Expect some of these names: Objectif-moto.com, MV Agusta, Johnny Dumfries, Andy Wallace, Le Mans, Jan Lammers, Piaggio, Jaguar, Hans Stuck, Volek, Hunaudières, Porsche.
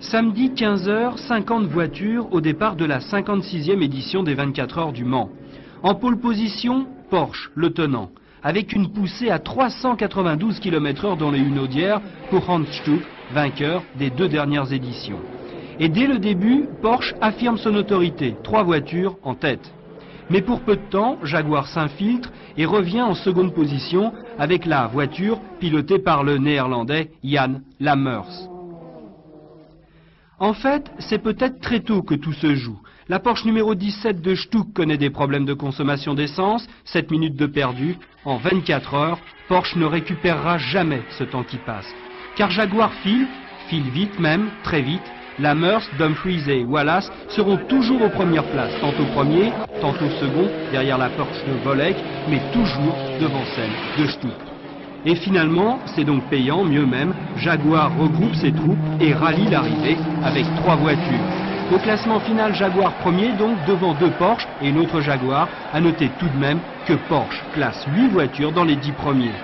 Samedi 15h, 50 voitures au départ de la 56e édition des 24 heures du Mans. En pole position, Porsche, le tenant, avec une poussée à 392 km/h dans les Hunaudières pour Hans Stuck, vainqueur des deux dernières éditions. Et dès le début, Porsche affirme son autorité, 3 voitures en tête. Mais pour peu de temps, Jaguar s'infiltre et revient en seconde position avec la voiture pilotée par le néerlandais Jan Lammers. En fait, c'est peut-être très tôt que tout se joue. La Porsche numéro 17 de Stuck connaît des problèmes de consommation d'essence, 7 minutes de perdu. En 24 heures, Porsche ne récupérera jamais ce temps qui passe. Car Jaguar file vite même, très vite. Lammers, Dumfries et Wallace seront toujours aux premières places, tantôt premier, tantôt second, derrière la Porsche de Volek, mais toujours devant celle de Stuck. Et finalement, c'est donc payant, mieux même, Jaguar regroupe ses troupes et rallie l'arrivée avec 3 voitures. Au classement final, Jaguar premier, donc devant 2 Porsche et une autre Jaguar. À noter tout de même que Porsche classe 8 voitures dans les 10 premiers.